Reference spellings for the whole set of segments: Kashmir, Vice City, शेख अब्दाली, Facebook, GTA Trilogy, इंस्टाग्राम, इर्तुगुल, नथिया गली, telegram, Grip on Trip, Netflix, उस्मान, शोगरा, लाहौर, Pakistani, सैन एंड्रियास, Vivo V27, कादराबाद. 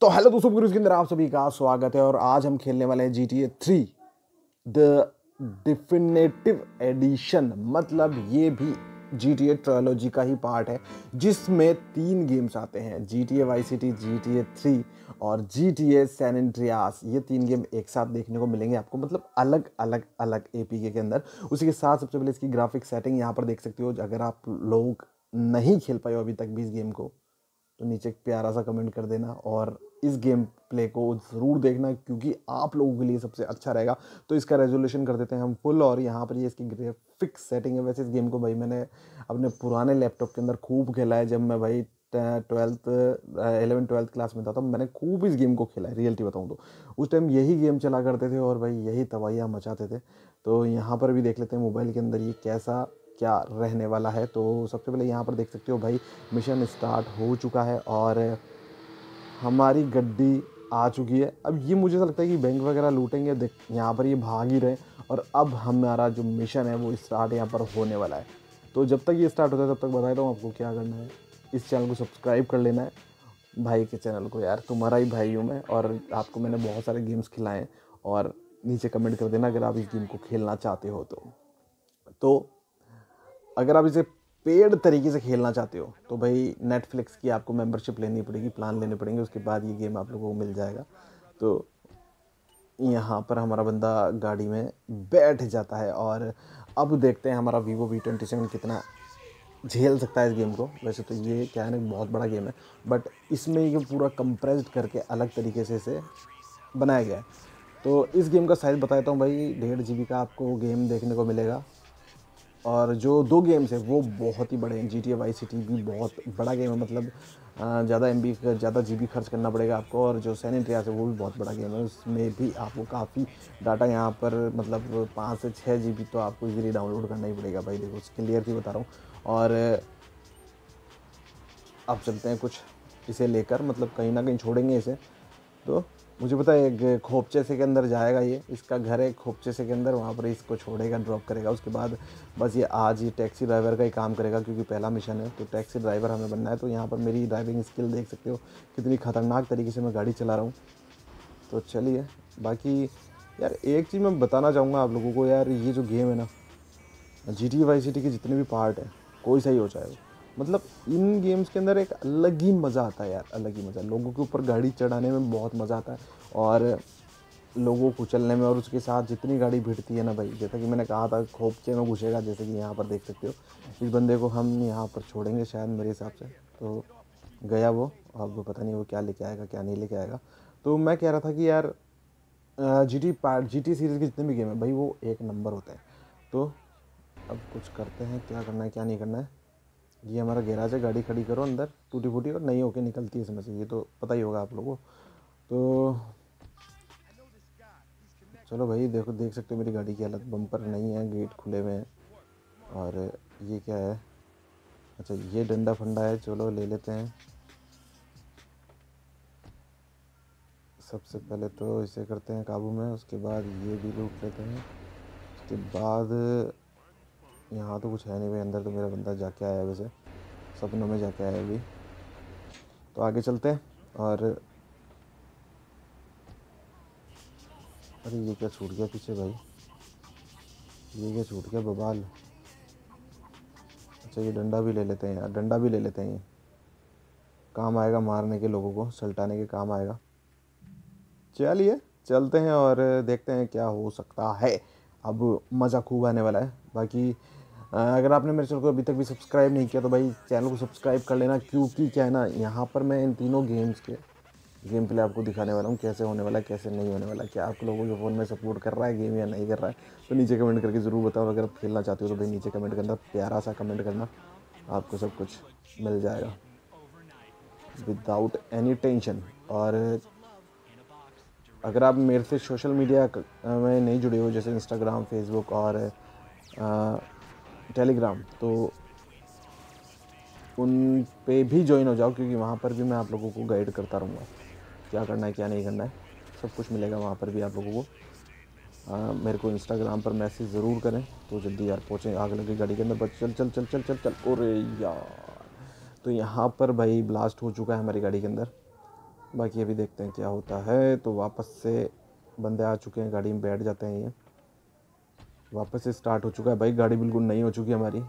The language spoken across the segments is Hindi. तो हेलो दोस्तों, पूरी उसके अंदर आप सभी का स्वागत है। और आज हम खेलने वाले हैं GTA 3 द डिफिनेटिव एडिशन। मतलब ये भी GTA ट्रायलॉजी का ही पार्ट है, जिसमें 3 गेम्स आते हैं, GTA वाइस सिटी, GTA 3 और GTA सैन एंड्रियास। ये 3 गेम एक साथ देखने को मिलेंगे आपको, मतलब अलग एपीके के अंदर। उसी के साथ सबसे पहले इसकी ग्राफिक सेटिंग यहाँ पर देख सकते हो। अगर आप लोग नहीं खेल पाए हो अभी तक भी इस गेम को, तो नीचे प्यारा सा कमेंट कर देना और इस गेम प्ले को ज़रूर देखना, क्योंकि आप लोगों के लिए सबसे अच्छा रहेगा। तो इसका रेजोल्यूशन कर देते हैं हम फुल, और यहाँ पर ये इसकी ग्राफिक्स सेटिंग है। वैसे इस गेम को भाई मैंने अपने पुराने लैपटॉप के अंदर खूब खेला है। जब मैं भाई 11-12 क्लास में था, तब मैंने खूब इस गेम को खेला है। रियलिटी बताऊँ तो उस टाइम यही गेम चला करते थे और भाई यही तबाहियाँ मचाते थे। तो यहाँ पर भी देख लेते हैं मोबाइल के अंदर ये कैसा क्या रहने वाला है। तो सबसे पहले यहाँ पर देख सकते हो भाई मिशन स्टार्ट हो चुका है और हमारी गड्डी आ चुकी है। अब ये मुझे ऐसा लगता है कि बैंक वगैरह लूटेंगे। देख यहाँ पर ये भाग ही रहे और अब हमारा जो मिशन है वो स्टार्ट यहाँ पर होने वाला है। तो जब तक ये स्टार्ट होता है तब तक बता रहा हूँ आपको क्या करना है। इस चैनल को सब्सक्राइब कर लेना है, भाई के चैनल को, यार तुम्हारा ही भाई हूँ मैं और आपको मैंने बहुत सारे गेम्स खिलाए। और नीचे कमेंट कर देना अगर आप इस गेम को खेलना चाहते हो तो अगर आप इसे पेड तरीके से खेलना चाहते हो तो भाई नेटफ्लिक्स की आपको मेंबरशिप लेनी पड़ेगी, प्लान लेने पड़ेंगे, उसके बाद ये गेम आप लोगों को मिल जाएगा। तो यहाँ पर हमारा बंदा गाड़ी में बैठ जाता है और अब देखते हैं हमारा Vivo V27 कितना झेल सकता है इस गेम को। वैसे तो ये क्या है ना, बहुत बड़ा गेम है, बट इसमें ये पूरा कंप्रेस्ड करके अलग तरीके से इसे बनाया गया है। तो इस गेम का साइज़ बताता हूँ भाई, 1.5 GB का आपको गेम देखने को मिलेगा। और जो 2 गेम्स हैं वो बहुत ही बड़े हैं। GTA वाइस सिटी भी बहुत बड़ा गेम है, मतलब ज़्यादा GB खर्च करना पड़ेगा आपको। और जो सैन एंड्रियास है वो भी बहुत बड़ा गेम है, उसमें भी आपको काफ़ी डाटा यहाँ पर, मतलब 5 से 6 GB तो आपको इजीली डाउनलोड करना ही पड़ेगा भाई। देखो उसके क्लियर भी बता रहा हूँ। और अब चलते हैं कुछ इसे लेकर, मतलब कहीं ना कहीं छोड़ेंगे इसे। तो मुझे पता है खोपचे से के अंदर जाएगा ये, इसका घर है खोपचे से के अंदर, वहाँ पर इसको छोड़ेगा, ड्रॉप करेगा। उसके बाद बस ये आज ये टैक्सी ड्राइवर का ही काम करेगा, क्योंकि पहला मिशन है तो टैक्सी ड्राइवर हमें बनना है। तो यहाँ पर मेरी ड्राइविंग स्किल देख सकते हो कितनी ख़तरनाक तरीके से मैं गाड़ी चला रहा हूँ। तो चलिए, बाकी यार एक चीज़ मैं बताना चाहूँगा आप लोगों को, यार ये जो गेम है ना GTA वाइस सिटी के जितने भी पार्ट हैं, कोई सही हो चाहे, मतलब इन गेम्स के अंदर एक अलग ही मज़ा आता है यार, अलग ही मज़ा। लोगों के ऊपर गाड़ी चढ़ाने में बहुत मज़ा आता है और लोगों को चलने में, और उसके साथ जितनी गाड़ी भिड़ती है ना भाई, जैसा कि मैंने कहा था खोपचे में घुसेगा। जैसे कि यहाँ पर देख सकते हो इस बंदे को हम यहाँ पर छोड़ेंगे शायद, मेरे हिसाब से। तो गया वो, अब पता नहीं वो क्या लेके आएगा क्या नहीं लेके आएगा। तो मैं कह रहा था कि यार GTA सीरीज़ के जितने भी गेम है भाई वो एक नंबर होते हैं। तो अब कुछ करते हैं, क्या करना है क्या नहीं करना है। ये हमारा गैराज है, गाड़ी खड़ी करो अंदर, टूटी फूटी और नहीं होके निकलती है इसमें से, ये तो पता ही होगा आप लोगों को। तो चलो भाई, देखो देख सकते हो मेरी गाड़ी की हालत, बम्पर नहीं है, गेट खुले हुए हैं। और ये क्या है, अच्छा ये डंडा फंडा है, चलो ले लेते हैं। सबसे पहले तो इसे करते हैं काबू में, उसके बाद ये भी लूट लेते हैं। उसके बाद यहाँ तो कुछ है नहीं भाई अंदर, तो मेरा बंदा जाके आया है, वैसे सपनों में जाके आया है अभी। तो आगे चलते हैं। और अरे ये क्या छूट गया पीछे भाई, ये क्या छूट गया बबाल। अच्छा ये डंडा भी ले लेते हैं यार, डंडा भी ले लेते हैं, ये काम आएगा मारने के, लोगों को सल्टाने के काम आएगा। चलिए चलते हैं और देखते हैं क्या हो सकता है। अब मज़ा खूब आने वाला है। बाकी अगर आपने मेरे चैनल को अभी तक भी सब्सक्राइब नहीं किया तो भाई चैनल को सब्सक्राइब कर लेना, क्योंकि क्या है ना, यहाँ पर मैं इन तीनों गेम्स के गेम प्ले आपको दिखाने वाला हूँ, कैसे होने वाला है कैसे नहीं होने वाला, क्या आप लोगों के फ़ोन में सपोर्ट कर रहा है गेम या नहीं कर रहा है। तो नीचे कमेंट करके ज़रूर बताओ। अगर आप खेलना चाहते हो तो भाई नीचे कमेंट करना, प्यारा सा कमेंट करना, आपको सब कुछ मिल जाएगा विदाउट एनी टेंशन। और अगर आप मेरे से सोशल मीडिया में नहीं जुड़े हो, जैसे इंस्टाग्राम, फेसबुक और टेलीग्राम, तो उन पे भी ज्वाइन हो जाओ, क्योंकि वहाँ पर भी मैं आप लोगों को गाइड करता रहूँगा, क्या करना है क्या नहीं करना है, सब कुछ मिलेगा वहाँ पर भी आप लोगों को। मेरे को इंस्टाग्राम पर मैसेज ज़रूर करें। तो जल्दी यार पहुँचें, आग लगी गाड़ी के अंदर, चल चल चल चल चल चल, और यार तो यहाँ पर भाई ब्लास्ट हो चुका है हमारी गाड़ी के अंदर। बाकी अभी देखते हैं क्या होता है। तो वापस से बंदे आ चुके हैं, गाड़ी में बैठ जाते हैं। ये वापस से स्टार्ट हो चुका है भाई, गाड़ी बिल्कुल नई हो चुकी है हमारी,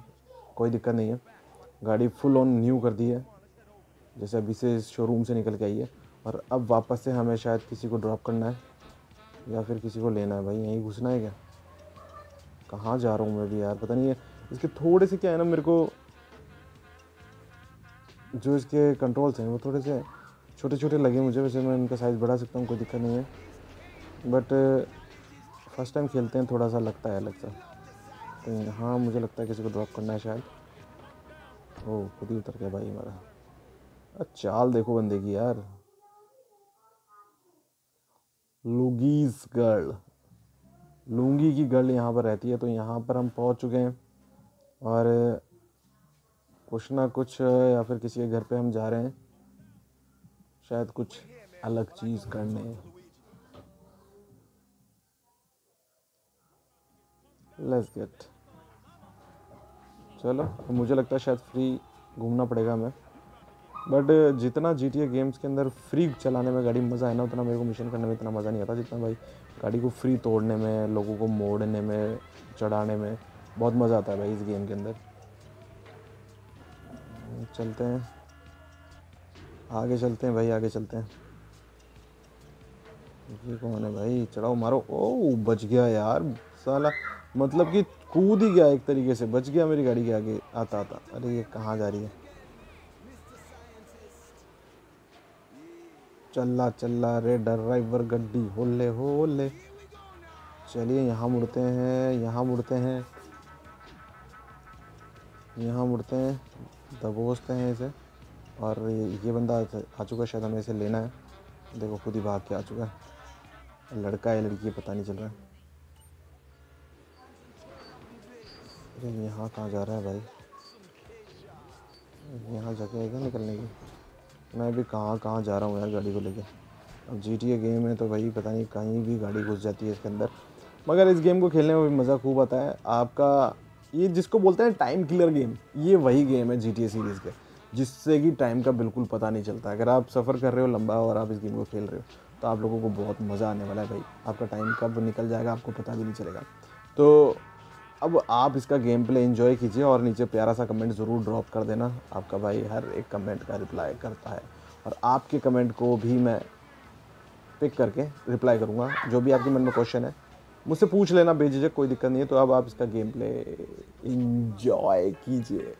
कोई दिक्कत नहीं है। गाड़ी फुल ऑन न्यू कर दी है जैसे अभी से शोरूम से निकल के आई है। और अब वापस से हमें शायद किसी को ड्रॉप करना है या फिर किसी को लेना है। भाई यहीं घुसना है क्या? कहाँ जा रहा हूँ मैं भी यार, पता नहीं है। इसके थोड़े से क्या है ना, मेरे को जो इसके कंट्रोल्स हैं वो थोड़े से छोटे छोटे लगे मुझे। वैसे मैं इनका साइज़ बढ़ा सकता हूँ, कोई दिक्कत नहीं है, बट फर्स्ट टाइम खेलते हैं, थोड़ा सा लगता है अलग सा। तो यहाँ मुझे लगता है किसी को ड्रॉप करना है शायद। ओह खुद ही उतर गया भाई हमारा। चाल देखो बंदे की यार, लुगीज गर्ल, लूंगी की गर्ल यहाँ पर रहती है। तो यहाँ पर हम पहुँच चुके हैं और कुछ ना कुछ या फिर किसी के घर पे हम जा रहे हैं, शायद कुछ अलग चीज करने। Let's get. चलो तो मुझे लगता है शायद फ्री घूमना पड़ेगा हमें, बट जितना GTA गेम्स के अंदर फ्री चलाने में गाड़ी मज़ा है ना, उतना मेरे को मिशन करने में इतना मज़ा नहीं आता जितना भाई गाड़ी को फ्री तोड़ने में, लोगों को मोड़ने में, चढ़ाने में बहुत मज़ा आता है भाई इस गेम के अंदर। चलते हैं आगे, चलते हैं भाई आगे चलते हैं। ये कौन है भाई? चढ़ाओ मारो। ओ बच गया यार साला, मतलब कि कूद ही गया एक तरीके से, बच गया मेरी गाड़ी के आगे आता आता। अरे ये कहाँ जा रही है? चल्ला चल्ला रे ड्राइवर गड्डी, होले होले। चलिए यहाँ मुड़ते हैं, यहाँ मुड़ते हैं, यहाँ मुड़ते हैं, दबोचते हैं इसे। और ये बंदा आ चुका है, शायद हमें इसे लेना है। देखो खुद ही भाग के आ चुका है, लड़का है लड़की है पता नहीं चल रहा है। अरे यहाँ कहाँ जा रहा है भाई? यहाँ जाके आएगा निकलने की। मैं भी कहाँ कहाँ जा रहा हूँ यार गाड़ी को लेके। अब GTA गेम है तो भाई पता नहीं कहीं भी गाड़ी घुस जाती है इसके अंदर, मगर इस गेम को खेलने में भी मज़ा खूब आता है आपका। ये जिसको बोलते हैं टाइम किलर गेम, ये वही गेम है GTA सीरीज़ के, जिससे कि टाइम का बिल्कुल पता नहीं चलता। अगर आप सफ़र कर रहे हो लंबा और आप इस गेम को खेल रहे हो तो आप लोगों को बहुत मज़ा आने वाला है भाई। आपका टाइम कब निकल जाएगा आपको पता भी नहीं चलेगा। तो अब आप इसका गेम प्ले एंजॉय कीजिए और नीचे प्यारा सा कमेंट ज़रूर ड्रॉप कर देना। आपका भाई हर एक कमेंट का रिप्लाई करता है और आपके कमेंट को भी मैं पिक करके रिप्लाई करूँगा। जो भी आपके मन में क्वेश्चन है मुझसे पूछ लेना बेझिझक, कोई दिक्कत नहीं है। तो अब आप इसका गेम प्ले एंजॉय कीजिए।